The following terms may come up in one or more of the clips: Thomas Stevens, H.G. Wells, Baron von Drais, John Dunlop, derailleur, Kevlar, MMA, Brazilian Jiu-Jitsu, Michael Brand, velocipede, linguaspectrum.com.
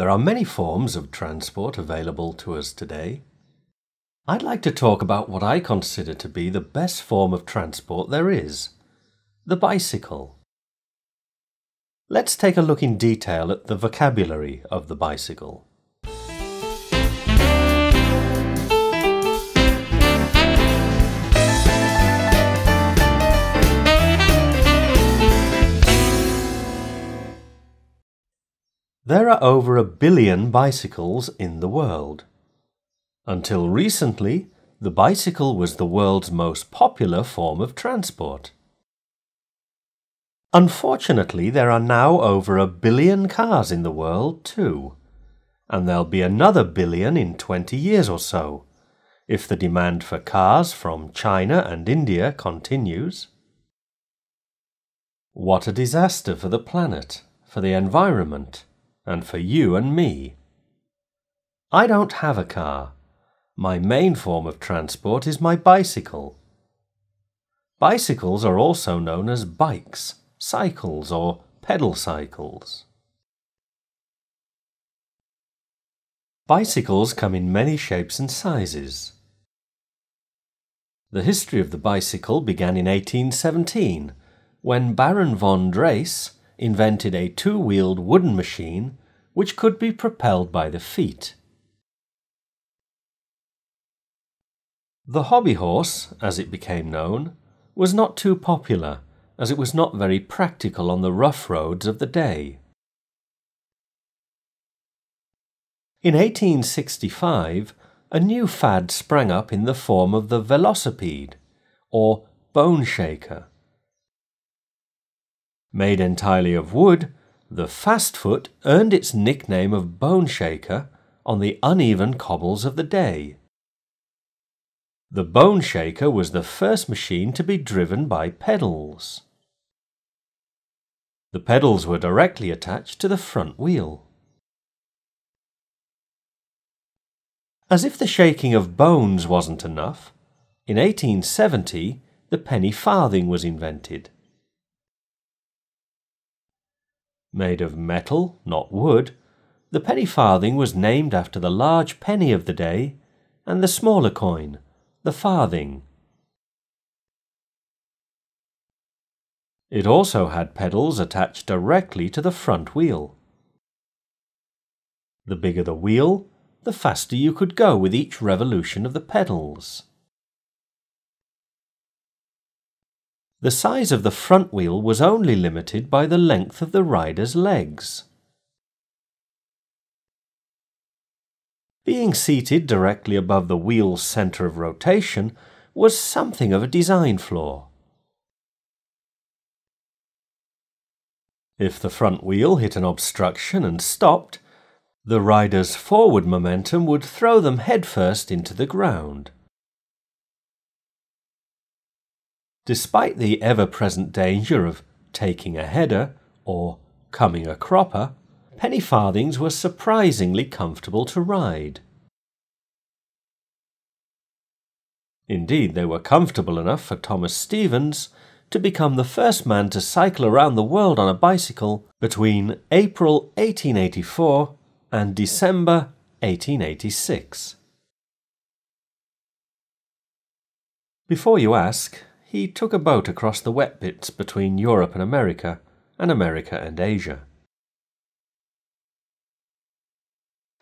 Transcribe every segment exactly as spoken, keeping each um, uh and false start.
There are many forms of transport available to us today. I'd like to talk about what I consider to be the best form of transport there is, the bicycle. Let's take a look in detail at the vocabulary of the bicycle. There are over a billion bicycles in the world. Until recently, the bicycle was the world's most popular form of transport. Unfortunately, there are now over a billion cars in the world too, and there'll be another billion in twenty years or so, if the demand for cars from China and India continues. What a disaster for the planet, for the environment, and for you and me. I don't have a car. My main form of transport is my bicycle. Bicycles are also known as bikes, cycles, or pedal cycles. Bicycles come in many shapes and sizes. The history of the bicycle began in eighteen seventeen, when Baron von Drais invented a two-wheeled wooden machine which could be propelled by the feet. The hobby horse, as it became known, was not too popular, as it was not very practical on the rough roads of the day. In eighteen sixty-five, a new fad sprang up in the form of the velocipede, or bone shaker. Made entirely of wood, the fastfoot earned its nickname of bone shaker on the uneven cobbles of the day. The bone shaker was the first machine to be driven by pedals. The pedals were directly attached to the front wheel. As if the shaking of bones wasn't enough, in eighteen seventy the penny farthing was invented. Made of metal, not wood, the penny farthing was named after the large penny of the day and the smaller coin, the farthing. It also had pedals attached directly to the front wheel. The bigger the wheel, the faster you could go with each revolution of the pedals. The size of the front wheel was only limited by the length of the rider's legs. Being seated directly above the wheel's centre of rotation was something of a design flaw. If the front wheel hit an obstruction and stopped, the rider's forward momentum would throw them headfirst into the ground. Despite the ever-present danger of taking a header or coming a cropper, penny farthings were surprisingly comfortable to ride. Indeed, they were comfortable enough for Thomas Stevens to become the first man to cycle around the world on a bicycle between April eighteen eighty-four and December eighteen eighty-six. Before you ask, he took a boat across the wet bits between Europe and America, and America and Asia.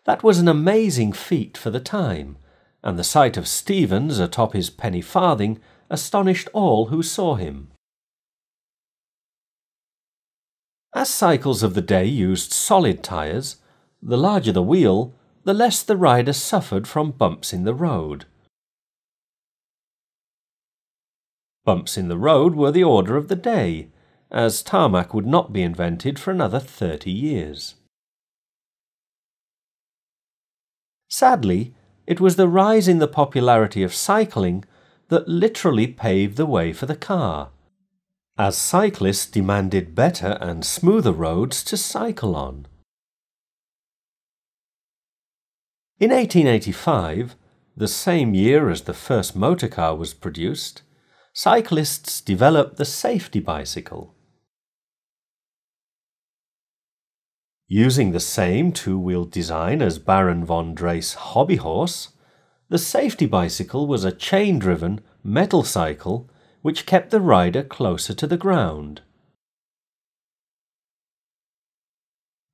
That was an amazing feat for the time, and the sight of Stevens atop his penny farthing astonished all who saw him. As cycles of the day used solid tyres, the larger the wheel, the less the rider suffered from bumps in the road. Bumps in the road were the order of the day, as tarmac would not be invented for another thirty years. Sadly, it was the rise in the popularity of cycling that literally paved the way for the car, as cyclists demanded better and smoother roads to cycle on. In eighteen eighty-five, the same year as the first motor car was produced, cyclists developed the safety bicycle. Using the same two-wheeled design as Baron von Drais' hobby horse, the safety bicycle was a chain-driven metal cycle which kept the rider closer to the ground.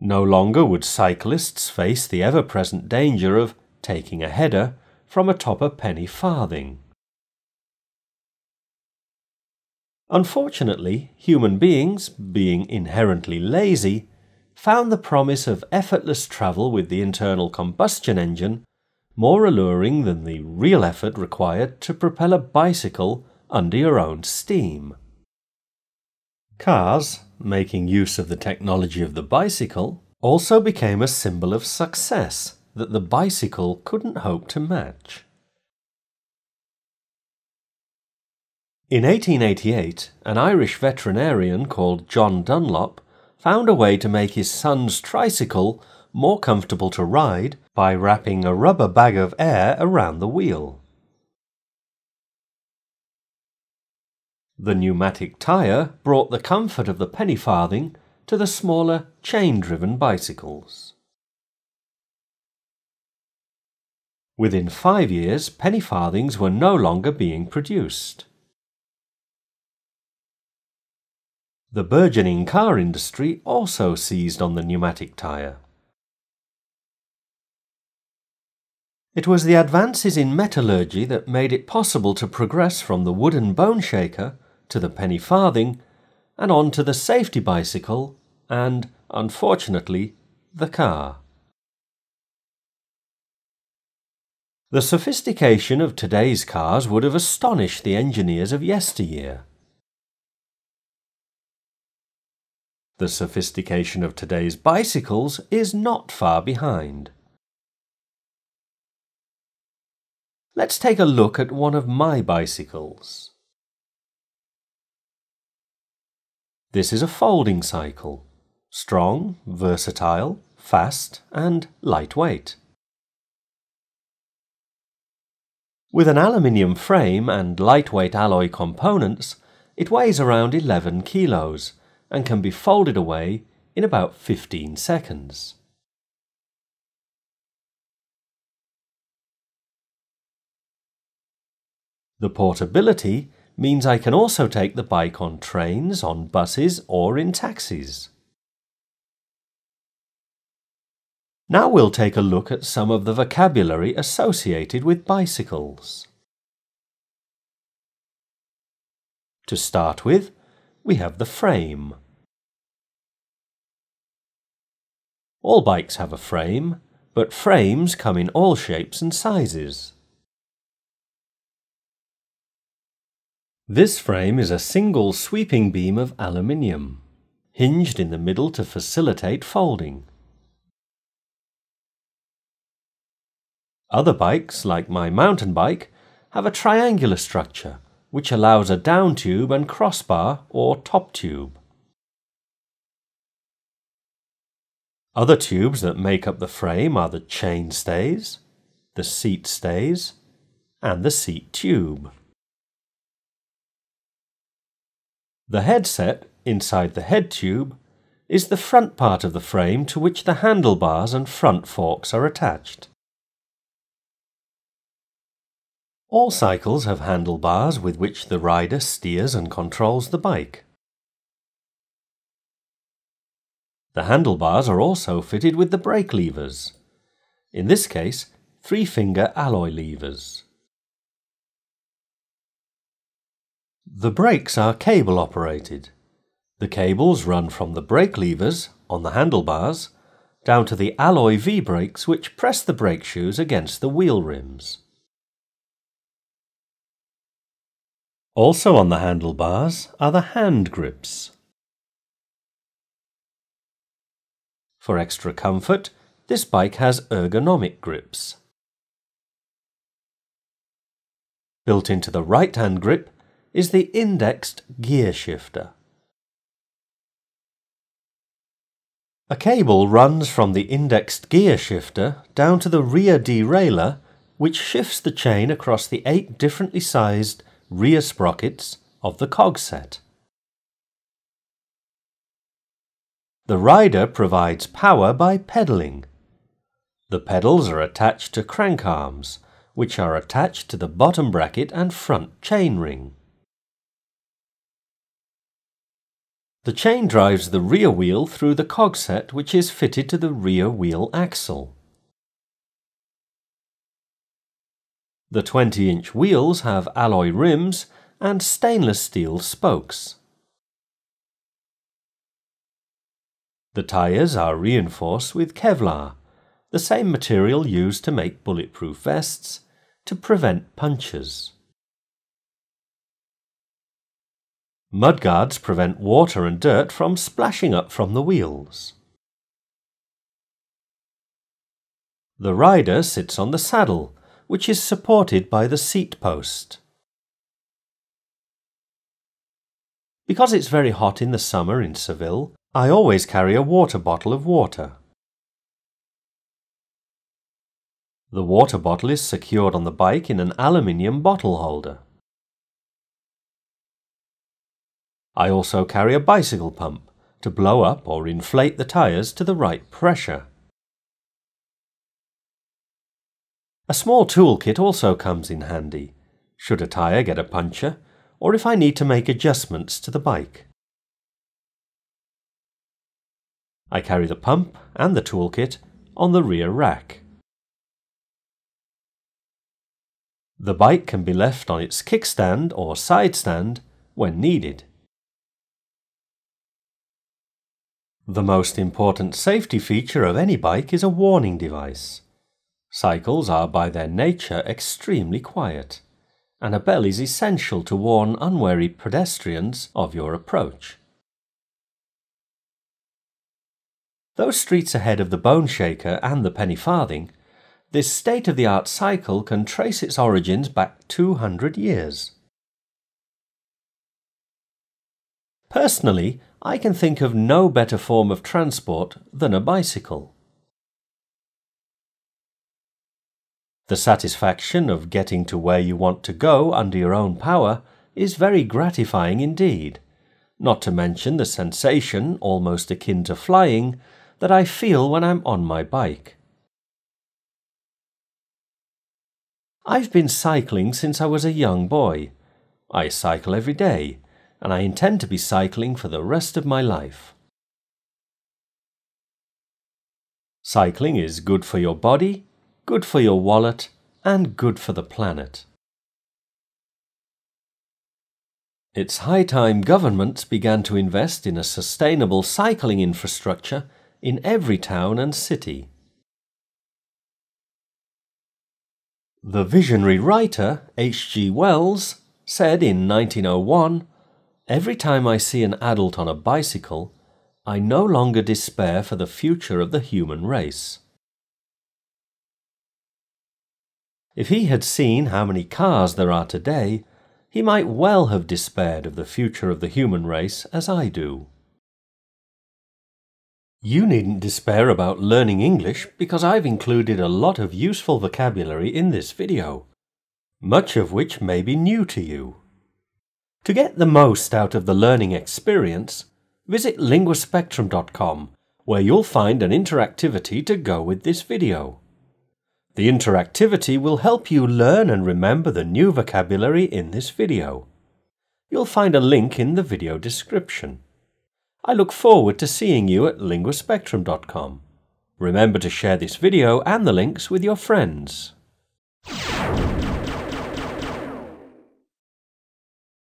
No longer would cyclists face the ever-present danger of taking a header from atop a penny farthing. Unfortunately, human beings, being inherently lazy, found the promise of effortless travel with the internal combustion engine more alluring than the real effort required to propel a bicycle under your own steam. Cars, making use of the technology of the bicycle, also became a symbol of success that the bicycle couldn't hope to match. In eighteen eighty-eight, an Irish veterinarian called John Dunlop found a way to make his son's tricycle more comfortable to ride by wrapping a rubber bag of air around the wheel. The pneumatic tyre brought the comfort of the penny farthing to the smaller chain-driven bicycles. Within five years, penny farthings were no longer being produced. The burgeoning car industry also seized on the pneumatic tyre. It was the advances in metallurgy that made it possible to progress from the wooden bone shaker to the penny farthing and on to the safety bicycle and, unfortunately, the car. The sophistication of today's cars would have astonished the engineers of yesteryear. The sophistication of today's bicycles is not far behind. Let's take a look at one of my bicycles. This is a folding cycle. Strong, versatile, fast and lightweight. With an aluminium frame and lightweight alloy components, it weighs around eleven kilos. And can be folded away in about fifteen seconds. The portability means I can also take the bike on trains, on buses or in taxis. Now we'll take a look at some of the vocabulary associated with bicycles. To start with, we have the frame. All bikes have a frame, but frames come in all shapes and sizes. This frame is a single sweeping beam of aluminium, hinged in the middle to facilitate folding. Other bikes, like my mountain bike, have a triangular structure, which allows a down tube and crossbar or top tube. Other tubes that make up the frame are the chain stays, the seat stays, and the seat tube. The headset, inside the head tube, is the front part of the frame to which the handlebars and front forks are attached. All cycles have handlebars with which the rider steers and controls the bike. The handlebars are also fitted with the brake levers, in this case three-finger alloy levers. The brakes are cable-operated. The cables run from the brake levers on the handlebars down to the alloy V-brakes which press the brake shoes against the wheel rims. Also on the handlebars are the hand grips. For extra comfort, this bike has ergonomic grips. Built into the right-hand grip is the indexed gear shifter. A cable runs from the indexed gear shifter down to the rear derailleur, which shifts the chain across the eight differently sized rear sprockets of the cog set. The rider provides power by pedalling. The pedals are attached to crank arms, which are attached to the bottom bracket and front chain ring. The chain drives the rear wheel through the cogset, which is fitted to the rear wheel axle. The twenty inch wheels have alloy rims and stainless steel spokes. The tyres are reinforced with Kevlar, the same material used to make bulletproof vests, to prevent punctures. Mudguards prevent water and dirt from splashing up from the wheels. The rider sits on the saddle, which is supported by the seat post. Because it's very hot in the summer in Seville, I always carry a water bottle of water. The water bottle is secured on the bike in an aluminium bottle holder. I also carry a bicycle pump to blow up or inflate the tyres to the right pressure. A small toolkit also comes in handy, should a tyre get a puncture or if I need to make adjustments to the bike. I carry the pump and the toolkit on the rear rack. The bike can be left on its kickstand or side stand when needed. The most important safety feature of any bike is a warning device. Cycles are by their nature extremely quiet, and a bell is essential to warn unwary pedestrians of your approach. Those streets ahead of the Bone Shaker and the Penny Farthing, this state-of-the-art cycle can trace its origins back two hundred years. Personally, I can think of no better form of transport than a bicycle. The satisfaction of getting to where you want to go under your own power is very gratifying indeed, not to mention the sensation, almost akin to flying, that I feel when I'm on my bike. I've been cycling since I was a young boy. I cycle every day, and I intend to be cycling for the rest of my life. Cycling is good for your body, good for your wallet, and good for the planet. It's high time governments began to invest in a sustainable cycling infrastructure in every town and city. The visionary writer H G Wells said in nineteen oh one, "Every time I see an adult on a bicycle, I no longer despair for the future of the human race." If he had seen how many cars there are today, he might well have despaired of the future of the human race as I do. You needn't despair about learning English because I've included a lot of useful vocabulary in this video, much of which may be new to you. To get the most out of the learning experience, visit linguaspectrum dot com, where you'll find an interactivity to go with this video. The interactivity will help you learn and remember the new vocabulary in this video. You'll find a link in the video description. I look forward to seeing you at linguaspectrum dot com. Remember to share this video and the links with your friends.